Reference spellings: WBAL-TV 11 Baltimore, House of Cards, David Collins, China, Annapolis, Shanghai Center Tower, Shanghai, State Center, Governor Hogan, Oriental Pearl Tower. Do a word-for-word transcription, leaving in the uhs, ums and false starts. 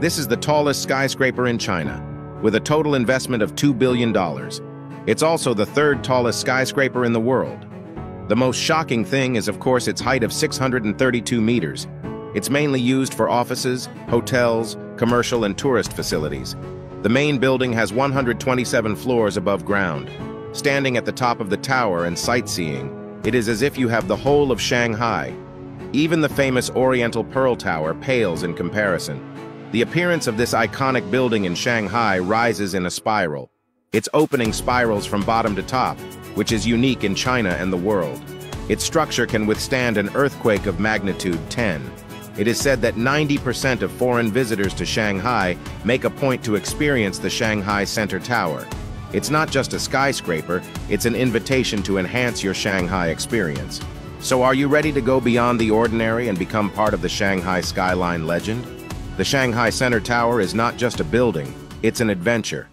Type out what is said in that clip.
This is the tallest skyscraper in China, with a total investment of two billion dollars. It's also the third tallest skyscraper in the world. The most shocking thing is, of course, its height of six hundred thirty-two meters. It's mainly used for offices, hotels, commercial and tourist facilities. The main building has one hundred twenty-seven floors above ground. Standing at the top of the tower and sightseeing, it is as if you have the whole of Shanghai. Even the famous Oriental Pearl Tower pales in comparison. The appearance of this iconic building in Shanghai rises in a spiral. Its opening spirals from bottom to top, which is unique in China and the world. Its structure can withstand an earthquake of magnitude ten. It is said that ninety percent of foreign visitors to Shanghai make a point to experience the Shanghai Center Tower. It's not just a skyscraper, it's an invitation to enhance your Shanghai experience. So are you ready to go beyond the ordinary and become part of the Shanghai skyline legend? The Shanghai Center Tower is not just a building, it's an adventure.